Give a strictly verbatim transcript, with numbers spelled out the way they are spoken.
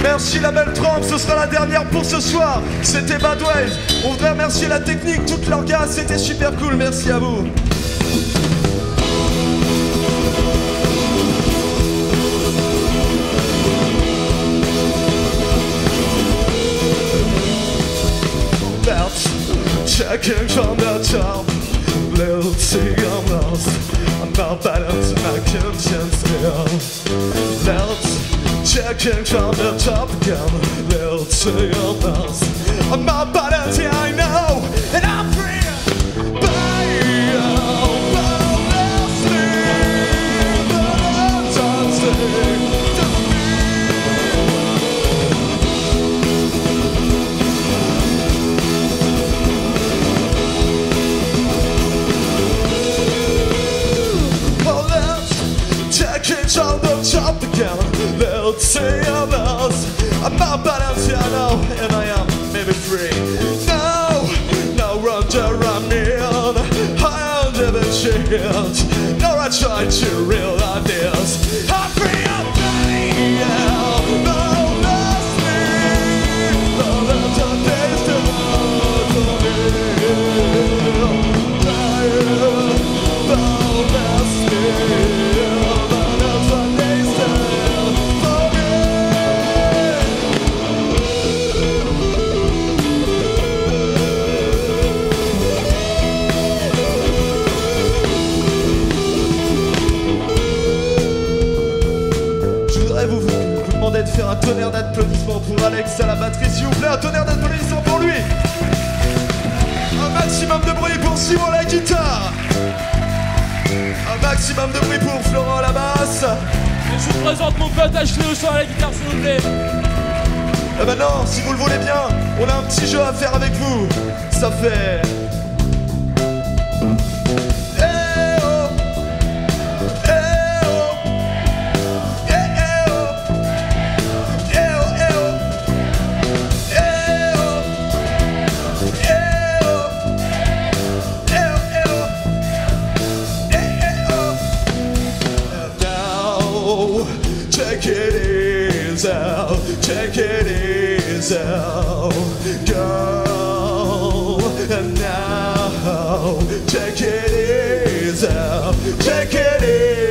Merci Label Tremp, ce sera la dernière pour ce soir. C'était Bad Wave. On voudrait remercier la technique, toute leur gars, c'était super cool, merci à vous. That's checking from the top. Little thing I'm lost. I'm not balanced and I can't stand still. That's checking from the top again, little to your mouth. I'm not bad at it, I know, and I'm free. By your balancing, the dancing, the say about I'm not balanced now, and I am maybe free. Now, now run around me on I am never changed. Now I try to realize this. I'm free, I'm free, yeah. No, that's me. No, that's a taste of me. No, that's me. De faire un tonnerre d'applaudissements pour Alex à la batterie, s'il vous plaît, un tonnerre d'applaudissements pour lui. Un maximum de bruit pour Simon à la guitare. Un maximum de bruit pour Florent à la basse. Et je vous présente mon pote Ashley au chant à la guitare, s'il vous plaît. Et maintenant, si vous le voulez bien, on a un petit jeu à faire avec vous. Ça fait... Take it easy, girl, and now take it easy, take it easy.